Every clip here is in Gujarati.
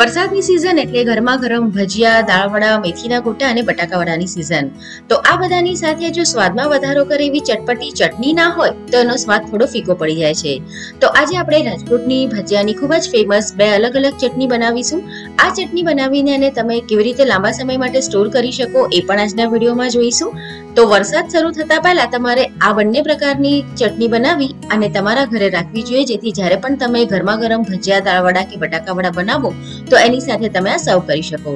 વરસાદની સીઝન એટલે ગરમા ગરમ ભજીયા, દાળવડા, મેથીના ગોટા અને બટાકાવડાની સીઝન. તો આ બધાની સાથે જો સ્વાદમાં વધારો કરે એવી ચટપટી ચટણી ના હોય તો એનો સ્વાદ થોડો ફીકો પડી જાય છે. તો આજે આપણે રાજકોટની ભજીયાની ખૂબ જ ફેમસ બે અલગ અલગ ચટણી બનાવીશું. આ ચટણી બનાવીને અને તમે કેવી રીતે લાંબા સમય માટે સ્ટોર કરી શકો એ પણ આજના વિડીયોમાં જોઈશું. તો વરસાદ શરૂ થતા પહેલા તમારે આ બંને પ્રકારની ચટણી બનાવી અને તમારા ઘરે રાખવી જોઈએ, જેથી જ્યારે પણ તમે ગરમા ગરમ ભજીયા, દાળવડા કે બટાકાવડા બનાવો તો એની સાથે તમે આ સર્વ કરી શકો.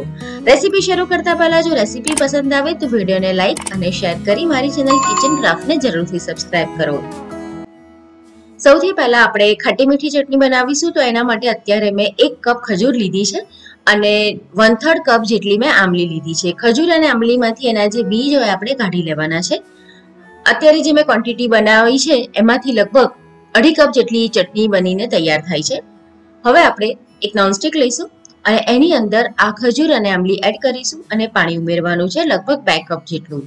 રેસીપી શરૂ કરતા પહેલા જો રેસીપી પસંદ આવે તો વિડીયોને લાઈક અને શેર કરી મારી ચેનલ કિચન ક્રાફ્ટને જરૂરથી સબસ્ક્રાઇબ કરો. સૌથી પહેલા આપણે ખાટી મીઠી ચટણી બનાવીશું, તો એના માટે અત્યારે મેં 1 કપ ખજૂર લીધી છે અને 1/3 કપ જેટલી મેં આમલી લીધી છે. ખજૂર અને આમલીમાંથી એના જે બીજ હોય આપણે કાઢી લેવાના છે. અત્યારે જે મેં ક્વોન્ટિટી બનાવી છે એમાંથી લગભગ 2.5 કપ જેટલી ચટણી બનીને તૈયાર થાય છે. હવે આપણે એક નોનસ્ટિક લઈશું અને એની અંદર આ ખજૂર અને આમલી એડ કરીશું અને પાણી ઉમેરવાનું છે લગભગ 2 કપ જેટલું.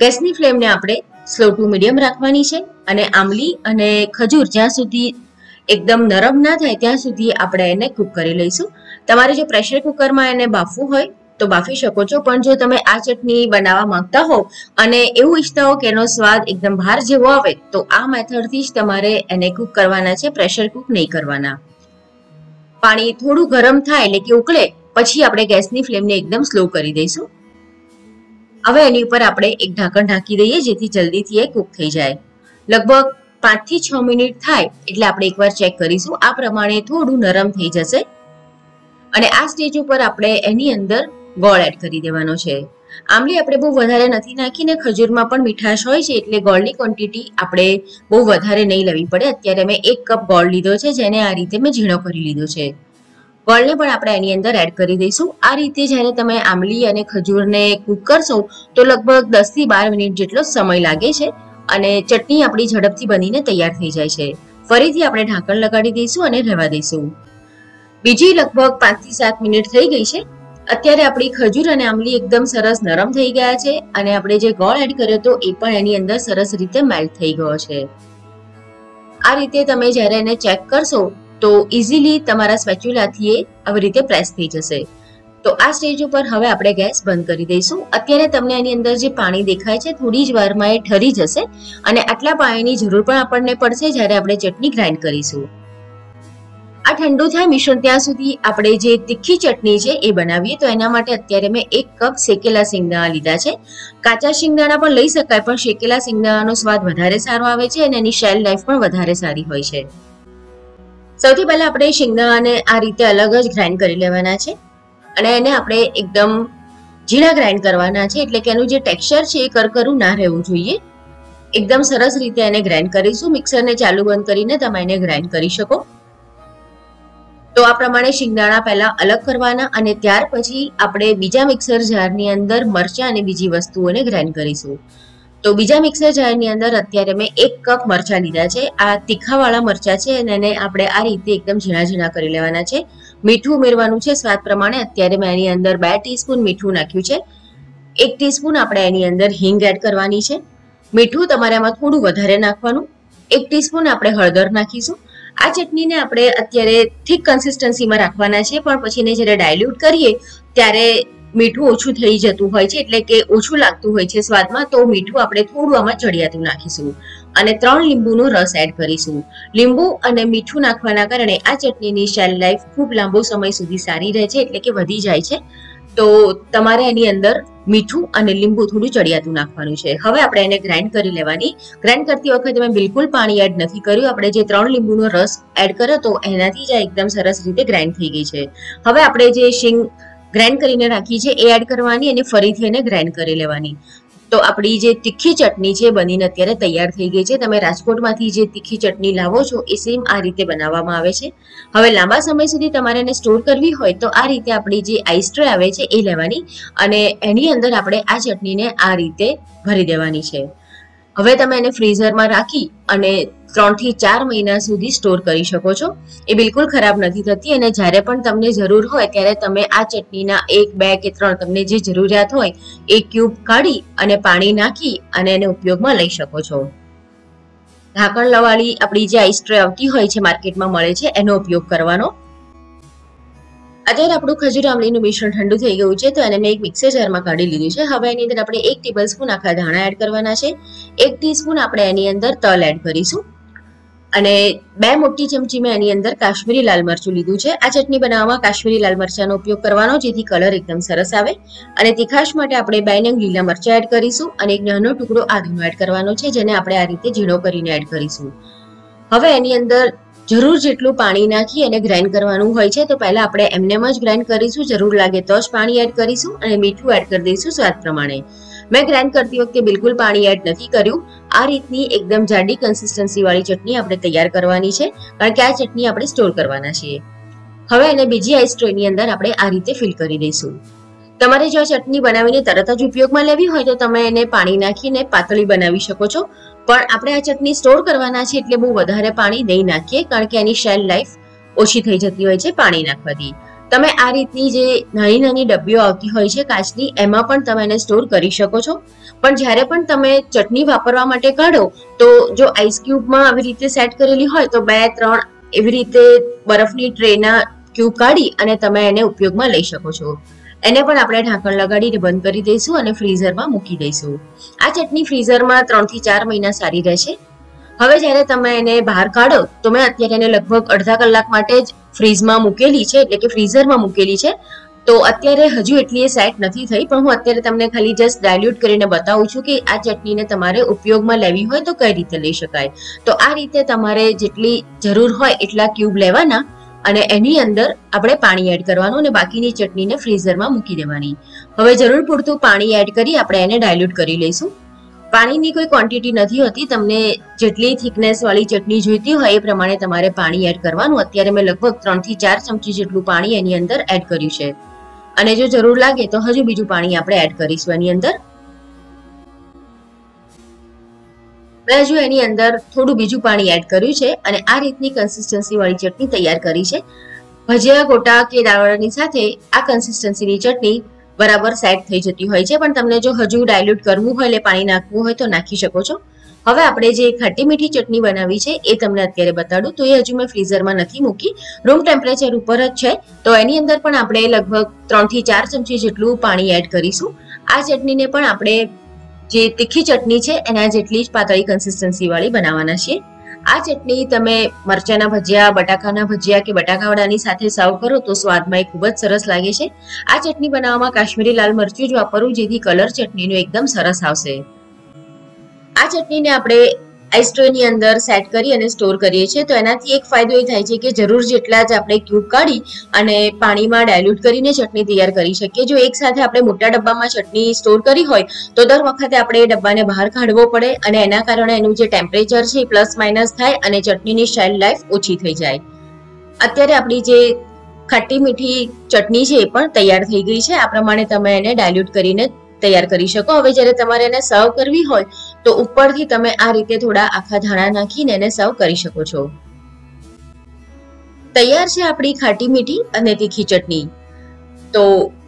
ગેસની ફ્લેમને આપણે સ્લો ટુ મીડિયમ રાખવાની છે અને આમલી અને ખજૂર જ્યાં સુધી એકદમ નરમ ના થાય ત્યાં સુધી આપણે એને કૂક કરી લઈશું. તમારે જો પ્રેશર કુકરમાં એને બાફવું હોય તો બાફી શકો છો, પણ જો તમે આ ચટણી બનાવવા માંગતા હો અને એવું ઈચ્છતા હો કે એનો સ્વાદ એકદમ બહાર જેવો આવે તો આ મેથડથી જ તમારે એને કૂક કરવાના છે, પ્રેશર કૂક નહીં કરવાના. પાણી થોડું ગરમ થાય એટલે કે ઉકળે પછી આપણે ગેસની ફ્લેમને એકદમ સ્લો કરી દઈશું. હવે એની ઉપર આપણે એક ઢાંકણ ઢાંકી દઈએ જેથી જલ્દીથી એ કૂક થઈ જાય. લગભગ 5 થી 6 મિનિટ થાય એટલે આપણે એકવાર ચેક કરીશું. આ પ્રમાણે થોડું નરમ થઈ જશે અને આ સ્ટેજ ઉપર આપણે એની અંદર ગોળ એડ કરી દેવાનો છે. આમલી આપણે બહુ વધારે નથી નાખીને ખજૂરમાં પણ મીઠાશ હોય છે એટલે ગોળની ક્વોન્ટિટી આપણે બહુ વધારે નહીં લેવી પડે. અત્યારે મેં 1 કપ ગોળ લીધો છે જેને આ રીતે મેં ઝીણો કરી લીધો છે. ગોળને પણ આપણે એની અંદર એડ કરી દઈશું. આ રીતે જ્યારે તમે આમલી અને ખજૂરને કૂક કરશો તો લગભગ 10 થી 12 મિનિટ જેટલો સમય લાગે છે અને ચટણી આપણી ઝડપથી બનીને તૈયાર થઈ જાય છે. ફરીથી આપણે ઢાંકણ લગાડી દઈશું અને રહેવા દઈશું. બીજી લગભગ 5 થી 7 મિનિટ થઈ ગઈ છે. અત્યારે આપણી ખજૂર અને આમલી એકદમ સરસ નરમ થઈ ગયા છે અને આપણે જે ગોળ એડ કર્યો હતો એ પણ એની અંદર સરસ રીતે મેલ્ટ થઈ ગયો છે. આ રીતે તમે જ્યારે એને ચેક કરશો તો ઇઝીલી તમારા સ્પેચ્યુલાથી આવી રીતે પ્રેસ થઈ જશે. તો આ સ્ટેજ ઉપર હવે આપણે ગેસ બંધ કરી દઈશું. અત્યારે તમને એની અંદર જે પાણી દેખાય છે થોડી જ વારમાં એ ઠરી જશે અને આટલા પાણીની જરૂર પણ આપણને પડશે જ્યારે આપણે ચટણી ગ્રાઇન્ડ કરીશું. આ ઠંડુ થાય મિશ્રણ ત્યાં સુધી આપણે જે તીખી ચટણી છે એ બનાવીએ. તો એના માટે અત્યારે મેં 1 કપ શેકેલા શિંગદાણા લીધા છે. કાચા શિંગદાણા પણ લઈ શકાય, પણ શેકેલા શિંગદાણાનો સ્વાદ વધારે સારો આવે છે અને એની શેલ લાઈફ પણ વધારે સારી હોય છે. સૌથી પહેલા આપણે શિંગદાણાને આ રીતે અલગ જ ગ્રાઇન્ડ કરી લેવાના છે અને એને આપણે એકદમ ઝીણા ગ્રાઇન્ડ કરવાના છે, એટલે કે એનું જે ટેક્સચર છે એ કરકરું ના રહેવું જોઈએ. એકદમ સરસ રીતે એને ગ્રાઇન્ડ કરીશું. મિક્સરને ચાલુ બંધ કરીને તમે એને ગ્રાઇન્ડ કરી શકો. તો આ પ્રમાણે શિંગદાણા પહેલા અલગ કરવાના અને ત્યાર પછી આપણે બીજા મિક્સર જારની અંદર મરચાં અને બીજી વસ્તુઓને ગ્રાઇન્ડ કરીશું. તો બીજા મિક્સર જારની અંદર અત્યારે મેં 1 કપ મરચાં લીધા છે. આ તીખાવાળા મરચાં છે અને એને આપણે આ રીતે એકદમ ઝીણા ઝીણા કરી લેવાના છે. મીઠું ઉમેરવાનું છે સ્વાદ પ્રમાણે. અત્યારે મેં એની અંદર 2 ટીસ્પૂન મીઠું નાખ્યું છે. 1 ટીસ્પૂન આપણે એની અંદર હિંગ એડ કરવાની છે. મીઠું તમારામાં થોડું વધારે નાખવાનું. 1 ટીસ્પૂન આપણે હળદર નાખીશું. આ ચટણીને આપણે અત્યારે ઠીક કન્સિસ્ટન્સીમાં રાખવાના છે, પણ પછીને જ્યારે ડાયલ્યુટ કરીએ ત્યારે મીઠું ઓછું થઈ જતું હોય છે, એટલે કે ઓછું લાગતું હોય છે સ્વાદમાં. તો મીઠું આપણે થોડું આમાં ચડિયાતું નાખીશું અને 3 લીંબુનો રસ એડ કરીશું. લીંબુ અને મીઠું નાખવાના કારણે આ ચટણીની શેલ લાઈફ ખૂબ લાંબો સમય સુધી સારી રહે છે, એટલે કે વધી જાય છે. તો તમારે એની અંદર મીઠું અને લીંબુ થોડું ચડિયાતું નાખવાનું છે. હવે આપણે એને ગ્રાઇન્ડ કરી લેવાની. ગ્રાઇન્ડ કરતી વખતે મેં બિલકુલ પાણી એડ નથી કર્યું. આપણે જે 3 લીંબુનો રસ એડ કર્યો તો એનાથી જ એકદમ સરસ રીતે ગ્રાઇન્ડ થઈ ગઈ છે. હવે આપણે જે શીંગ ગ્રાઇન્ડ કરીને રાખી છે એ એડ કરવાની અને ફરીથી એને ગ્રાઇન્ડ કરી લેવાની. તો આપણી જે તીખી ચટણી છે બનીને અત્યારે તૈયાર થઈ ગઈ છે. તમે રાજકોટમાંથી જે તીખી ચટણી લાવો છો એ સેમ આ રીતે બનાવવામાં આવે છે. હવે લાંબા સમય સુધી તમારે એને સ્ટોર કરવી હોય તો આ રીતે આપણી જે આઈસ ટ્રે આવે છે એ લેવાની અને એની અંદર આપણે આ ચટણીને આ રીતે ભરી દેવાની છે. હવે તમે એને ફ્રીઝરમાં રાખી અને 3 થી 4 મહિના સુધી સ્ટોર કરી શકો છો. એ બિલકુલ ખરાબ નથી થતી અને જ્યારે પણ તમને જરૂર હોય ત્યારે તમે આ ચટણીના 1, 2 કે 3 તમને જે જરૂરિયાત હોય એ ક્યુબ કાઢી અને પાણી નાખી અને એને ઉપયોગમાં લઈ શકો છો. ઢાંકણ લવાળી આપણી જે આઈસ ટ્રે આવતી હોય છે માર્કેટમાં મળે છે એનો ઉપયોગ કરવાનો. અત્યારે આપણું ખજૂર આમલીનું મિશ્રણ ઠંડુ થઈ ગયું છે, તો એને મેં એક મિક્સર જારમાં કાઢી લીધું છે। હવે એની અંદર આપણે 1 ટેબલસ્પૂન આખા ધાણા એડ કરવાના છે, 1 ટીસ્પૂન આપણે એની અંદર તલ એડ કરીશું અને 2 મોટી ચમચી મેં એની અંદર કાશ્મીરી લાલ મરચું લીધું છે। આ ચટણી બનાવવામાં કાશ્મીરી લાલ મરચાંનો ઉપયોગ કરવાનો, જેથી કલર એકદમ સરસ આવે અને તીખાશ માટે આપણે 2 નંગ લીલા મરચાં એડ કરીશું અને એક નાનો ટુકડો આદુનો એડ કરવાનો છે, જેને આપણે આ રીતે ઝીણો કરીને એડ કરીશું। હવે એની અંદર जरूर जेटलू पानी नाखी अने ग्राइंड करवानुं होय छे, तो पहला आपणे एमनेम ज ग्राइंड करीशुं, जरूर लागे तो ज पानी एड करीशुं अने मीठुं एड करी दईशुं स्वाद प्रमाणे। मैं ग्राइंड करती वखते बिलकुल पानी एड नथी कर्युं। आ रीतनी एकदम जाडी कन्सिस्टन्सी वाली चटनी आपणे तैयार करवानी छे, कारण के आ चटनी आपणे स्टोर करवाना छीए। हवे एने बीजी आइस ट्रे नी अंदर आपणे आ रीते फिल करी दईशुं। तमारे जो चटनी बनावीने तरत ज उपयोगमां लेवी होय तो तमे एने पानी नाखीने पातळी बनावी शको छो, पण आपणे आ चटनी स्टोर करवाना छे एटले बहू वधारे पाणी नहीं नाखीए, कारण के एनी शेल लाइफ ओछी थई जती होय छे पाणी नाखवाथी। तमे आ रीतनी जे नानी नानी डब्बीओ आवती होय छे काचनी, एमां पण तमे एने स्टोर करी शको छो। पण ज्यारे पण तमे चटनी वापरवा माटे काढो तो जो आइस क्यूबमां आवी रीते सेट करेली होय तो 2-3 एवी रीते बरफनी ट्रेना क्यूब काढी अने तमे एने उपयोगमां लई शको छो। एने पण आपणे ढांकण लगाडीने बंद करी दईशुं अने फ्रीजरमां मूकी दईशुं। आ चटनी फ्रीजरमां 3 થી 4 महीना सारी रहेशे। हवे ज्यारे तमे एने बहार काढो तो मैं अत्यारे एने लगभग अर्धा कलाक माटे ज फ्रीजमां मूकेली छे, एटले के फ्रीजरमां मूकेली छे, तो अत्यारे हजू एटली सेट नथी थई, पण हुं अत्यारे तमने खाली जस्ट डायल्यूट करीने बतावुं छुं के आ चटनीने तमारे उपयोगमां लेवी होय तो कई रीते लई शकाय। तो आ रीते तमारे जेटली जरूर होय एटला क्यूब लेवाना અને એની અંદર આપણે પાણી એડ કરવાનું અને બાકીની ચટણીને ફ્રીઝરમાં મૂકી દેવાની। હવે જરૂર પૂરતું પાણી એડ કરી આપણે એને ડાયલ્યુટ કરી લઈશું। પાણીની કોઈ ક્વોન્ટિટી નથી હોતી, તમને જેટલી થિકનેસ વાળી ચટણી જોઈતી હોય એ પ્રમાણે તમારે પાણી એડ કરવાનું। અત્યારે મેં લગભગ 3 થી 4 ચમચી જેટલું પાણી એની અંદર એડ કર્યું છે અને જો જરૂર લાગે તો હજુ બીજું પાણી આપણે એડ કરીશું એની અંદર। मैं जो एनी अंदर थोड़ू बीजू पानी एड कर्यु छे अने आ रीतनी कंसिस्टन्सी वाली चटनी तैयार करी छे। भजिया गोटा के दावड़ानी साथे आ कंसिस्टन्सीनी चटनी बराबर सेट थई जती होय छे, पण तमने जो हजू डायल्यूट करवुं होय, पाणी नाखवुं होय तो नाखी शको छो। हवे आपणे जे खाटी मीठी चटनी बनावी छे ए तमने अत्यारे बताडुं, तो ए हजू मैं फ्रीजरमां नथी मूकी, रूम टेम्परेचर उपर ज छे, तो एनी अंदर पण आपणे लगभग 3 થી 4 चमची जेटलुं पाणी एड करीशुं। आ चटनीने पण आपणे जे तीखी चटनी है एना जेटली ज पातळी कंसिस्टन्सी वाली बनावाना छे। आ चटनी तमे मरचाना भजिया, बटाकाना भजिया के बटाकावड़ानी साथे सर्व करो तो स्वाद में खूब ज सरस लागे छे। आ चटनी बनाववामां काश्मीरी लाल मरचुं ज वापरू, जेथी कलर चटनीनो एकदम सरस आवशे। आ चटनीने आपणे आइस ट्रेनी अंदर सेट करी अने स्टोर करीए छे, तो एनाथी एक फायदो ए थाय छे के जरूर जेटला ज आपणे क्यूब काढी अने पाणीमां डायल्यूट करीने चटनी तैयार करी शकीए। जो एक साथे आपणे मोटा डब्बामां चटनी स्टोर करी होय तो दर वखते आपणे डब्बाने बहार काढवो पडे अने एना कारणे एनुं जे टेम्परेचर छे प्लस माइनस थाय अने चटनीनी शेल्फ लाइफ ओછી થઈ જાય। અત્યારે આપણી જે ખાટી મીઠી ચટણી છે એ પણ તૈયાર થઈ ગઈ છે। આ પ્રમાણે તમે એને ડાયલ્યુટ કરીને तैयार करी शको। हवे ज्यारे तमारे एने सर्व करवी होय तो उपरथी तमे आ रीते थोड़ा आखा धाणा नाखीने एने सर्व करी शको छो। तैयार छे आपणी खाटी मीठी अने तीखी चटनी। तो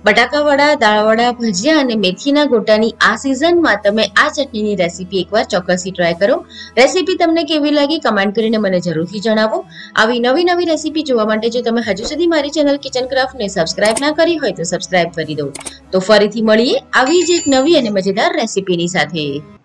बटाकावड़ा, दाळवड़ा, भजिया अने मेथीना गोटानी आ सीजनमां तमे आ चटनीनी रेसिपी एकवार चोक्कसथी ट्राय करो। रेसिपी तमने केवी लागी कमेंट करीने मने जरूरथी जणावो। आवी नवी नवी रेसिपी जोवा माटे जो तमे हजू सुधी मारी चेनल किचन क्राफ्ट ने सब्सक्राइब ना करी होय तो सब्सक्राइब करी दो। तो फरीथी मळीए आवी ज एक नवी अने मजेदार रेसिपीनी साथे।